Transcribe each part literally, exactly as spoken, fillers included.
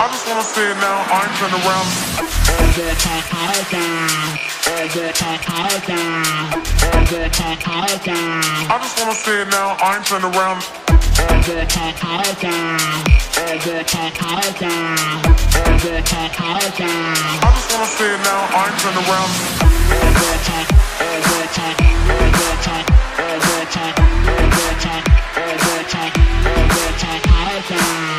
I just wanna say it now, I ain't turn around. All the time, all down. All the time, all down. All the time, all down. I just wanna say it now, I ain't turn around. All the time, all down. All the time, all down. All the time, all down. I just wanna say it now, I ain't turn around. All the time, all the time, all the time, all the time, all the time, all the time, all the time, all down. All the time, all down. All the time, all down.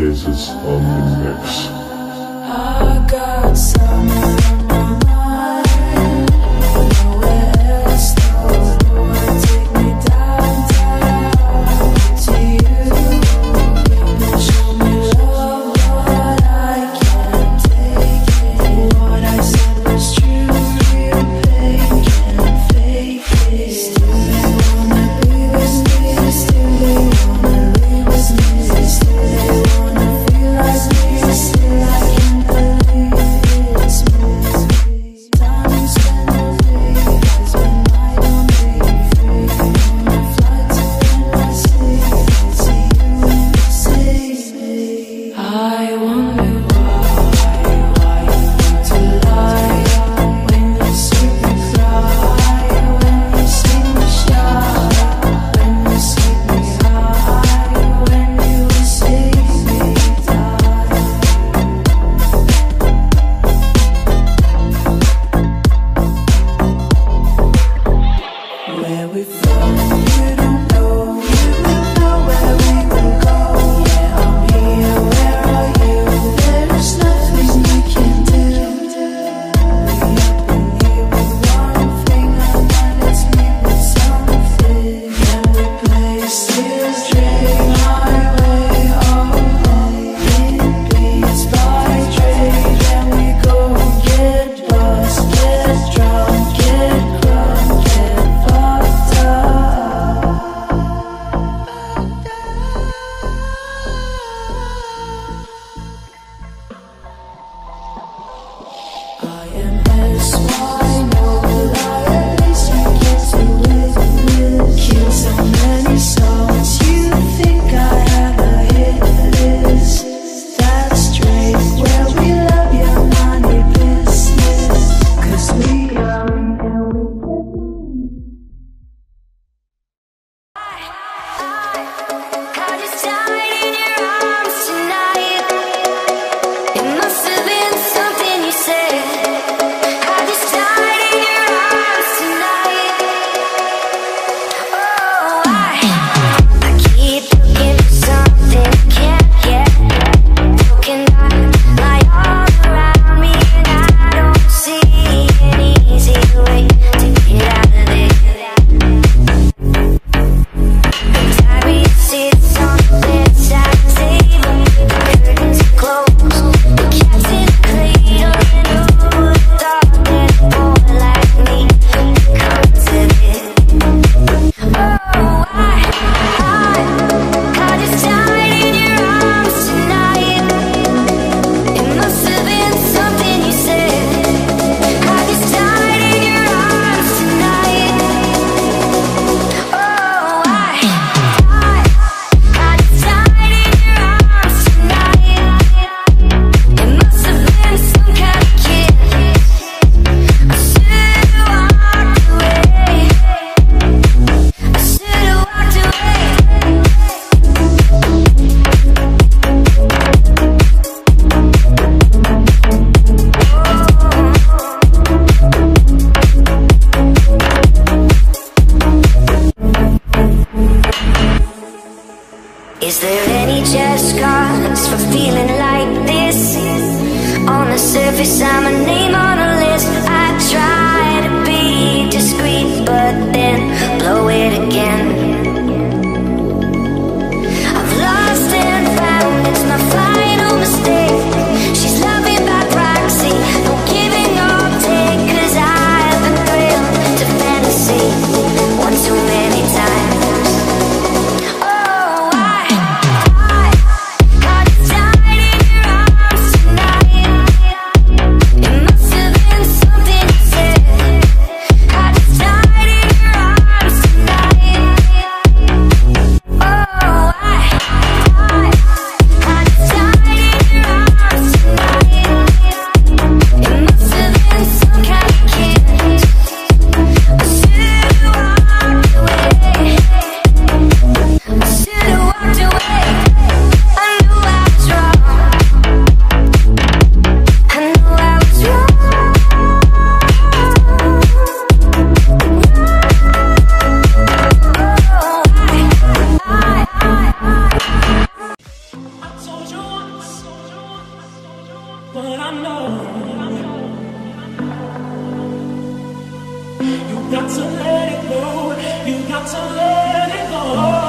phases on the mix. I got some. But I know you got to let it go. You got to let it go.